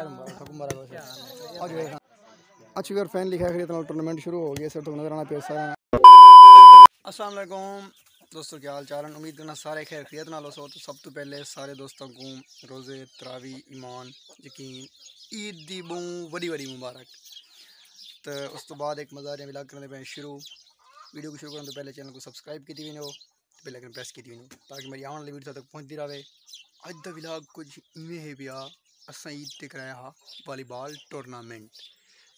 अच्छी फैन लिखा है इतना टूर्नामेंट शुरू हो गया सर तो नजर आना पैसा अस्सलाम वालेकुम दोस्तों, क्या हाल चाल है। उम्मीद करना सारे खैर खैरियत ना लो सो। तो सब तो पहले सारे दोस्तों को रोज़े तरावी ईमान यकीन ईद दी बू बड़ी बड़ी मुबारक। तो उस तो बाद एक मज़ारिया मिला करने पे शुरू वीडियो को शुरू करने तो पहले चैनल को सब्सक्राइब की हो तो बेल आइकन प्रेस की हो ताकि मेरी आने वाली वीडियो तक पहुँचती रहे। अज का विलाग कुछ इवें है भी असा ईद से कराया हा वॉलीबॉल टूर्नामेंट।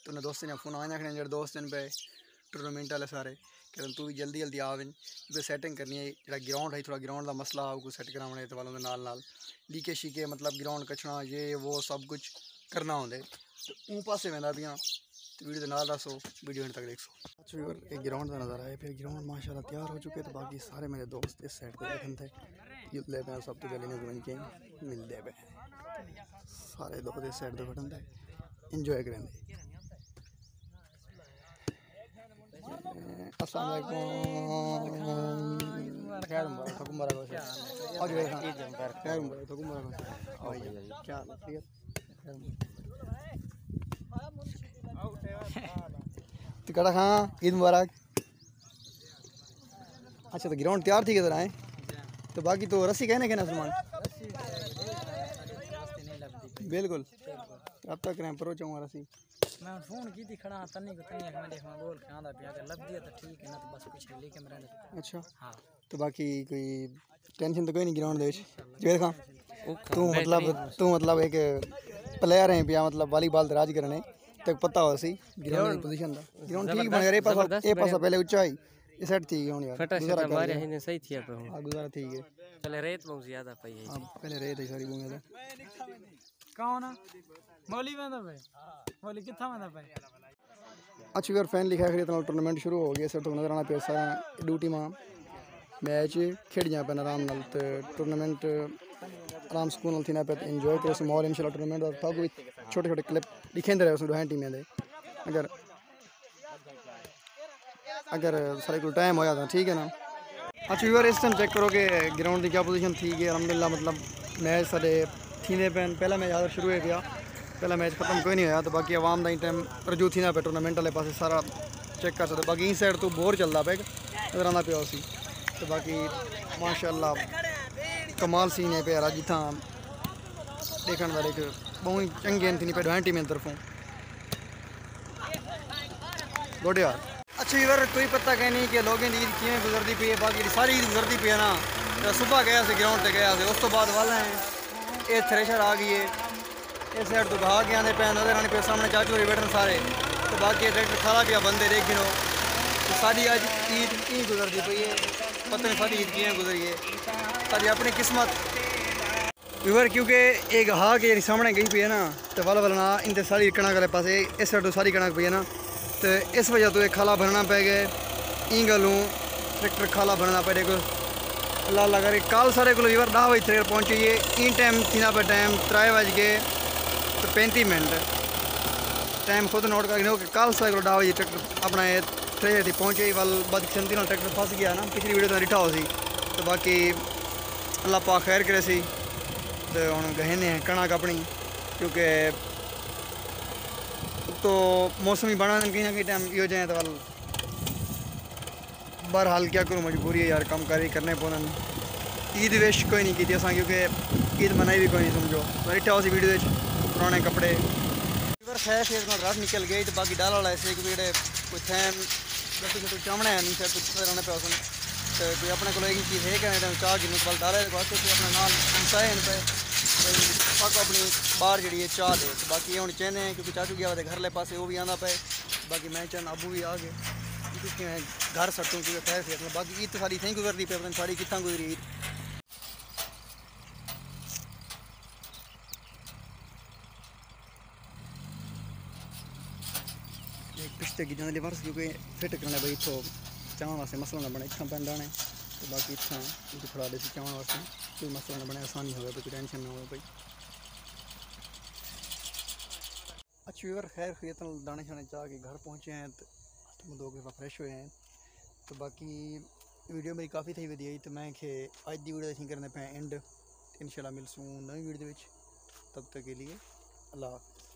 तो उन्हें दोस्तों ने फोन आने रखने जो दोस्त पे टूर्नामेंट वाले सारे कहते तू भी जल्दी जल्दी आवे तो सैटिंग करनी है जो ग्राउंड है थोड़ा ग्राउंड का मसला आपको सैट कराने तो वालों के नाल लीके शीके मतलब ग्राउंड कचना ये वो सब कुछ करना होंगे तो ऊँ पासे वह भी तो वीडियो के नाल दसो वीडियो तक देखो। एक ग्राउंड का नज़ारा है फिर ग्राउंड माशाल्लाह तैयार हो चुके तो बाकी सारे मेरे दोस्त इस साइड पर बैठे थे जितने पे सब तो पहले बन के मिलते पे सारे दोस्त इस साइड पर बैठन थे इंजॉय करेंगे। टिकड़ा खां ईद मुबारक। अच्छा तो ग्राउंड तैयार थी किधर आए तो बाकी तो रस्सी कहने कहना सामान बिल्कुल अब तक रहे पर रस्सी मैं फोन की थी खड़ा तन्नी को तन्नी मैं देख मैं बोल खांदा पिया के लग दिया तो ठीक है ना तो बस कुछ ले कैमरा ले। अच्छा हां तो बाकी कोई टेंशन तो कोई नहीं ग्राउंड दे विच जे देखा तू मतलब एक प्लेयर है पिया मतलब वॉलीबॉल राज करने तक पता हो सी ग्राउंड पोजीशन दा ग्राउंड ठीक बन रे पासा ए पासा पहले ऊंचाई ये सेट थी हुन यार गुजारा कर रहे हैं सही थी पर हां गुजारा ठीक है पहले रेत बहुत ज्यादा पई है पहले रेत है सारी बहुत ज्यादा कौन मौली वेंदा पे मौली किथा वेंदा पे। अच्छा यार फैन लिखा है इतना टूर्नामेंट शुरू हो गया सर तो नजर आना पैसा ड्यूटी मां मैच खेड़िया पे आराम नाल ते टूर्नामेंट आराम स्कूल थी ना पे एंजॉय करो सो मोर इंशाल्लाह टूर्नामेंट और तब छोटे छोटे क्लिप दिखेंदे रहे सो दो टीमें दे अगर सारे को टाइम होया था ठीक है ना। अच्छा यार इस टाइम चेक करो कि ग्राउंड की क्या पोजीशन थी कि अलहमदुलिल्लाह मतलब मैच सारे थीने पैन पहला मैच आदर शुरू है गया पहला मैच खत्म कोई नहीं होया तो बाकी आवाम का ही टाइम रजू थी ना पे टूर्नामेंट वाले पास सारा चेक कर सकते बाकी इस साइड तो बोर चलता पे नजर आना पे उसी तो बाकी माशाल्लाह कमाल सीन है पे अज इतना देखने वाले एक बहुत ही चंगे थी पे डॉइन टीम तरफों गोडे यार। अच्छा यार कोई पता कह नहीं कि लोगों की ईद किए गुजरती पी है बाकी सारी ईद गुजरती पी है ना तो सुबह गया से ग्राउंड से गया से उस तो बाद वाला है ये थ्रेशर आ गई है इस साइड तो बहा के आते पे नजर आने पे सामने चाचू ही बैठन सारे तो बाकी ट्रैक्टर खड़ा पिया बंदे देखी नो तो सारी आज ईद की गुजरती पई है पता नहीं सारी ईद की गुजरी है सारी अपनी किस्मत व्यूअर क्योंकि एक हा के सामने गई पी है ना तो वाला वाला ना इन सारी कणक वाले पास इस साइड तो सारी कणक पी है ना तो इस वजह तो एक खाला भरना पै गए ई गलू ट्रैक्टर खाला भरना पै देखो अल्लाह अल्लाह करे कल सारे को वीवर 10 बजे तक पहुँचिए इन टाइम थी पे टाइम 3:35 टाइम खुद नोट कर कल सारे को 10 बजे ट्रैक्टर अपना थ्रेशर थी पहुँचे वाल बदकिस्मती ना ट्रैक्टर फंस गया ना पिछली वीडियो तो रिठा हो सी तो बाकी अल्लाह पा खैर करे सी तो हम गहने हैं कणक अपनी क्योंकि तो मौसम ही बना कहीं ना कहीं टाइम यो जाए तो वाल बार हाल क्या करूँ मजबूरी है यार कम कारी करने पौन ईद विश कोई नहीं की असा क्योंकि ईद मनाई भी कोई नहीं समझो बैठा उसी वीडियो पुराने कपड़े फिर खैर फिर रस निकल गई तो बाकी डाल वाला ऐसे क्योंकि जोड़े कोई थैम छोटे चामने हैं नहीं शायद रहने पे उसने तो कोई अपने को एक चीज़ है कहने टाइम चाह गिन बल डाले वास्तव से अपने नाल इंसाइन पे पक अपनी बाहर जी है चाह दे बाकी हम चाहने हैं क्योंकि चाचू गया घर ले पास वो भी आना पे बाकी मैं चाहना आबू भी आ गए कि मैं घर सटूँ क्योंकि खैर फिर बाकी ईद तो सारी इतना ही गुजरती पे सारी कितना गुजरी ईद। पिछते की जाने वर्ष क्योंकि फिट करना भाई इतों चावन वास्ते मसला ना बने इतना पैन डाने तो बाकी इतना थोड़ा देसी चावन वास्ते कोई मसला ना बने आसानी हो कोई टेंशन ना हो भाई। अच्छी वीवर खैर खेतों दाने शाने चाह के घर पहुँचे हैं तो दो के फ्रेश हुए हैं तो बाकी वीडियो मेरी काफ़ी थी वधिया तो मैं के अज की वीडियो करने पे एंड इंशाल्लाह मिलसूँ नई वीडियो तब तक के लिए अल्लाह।